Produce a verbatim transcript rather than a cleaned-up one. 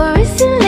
or is it?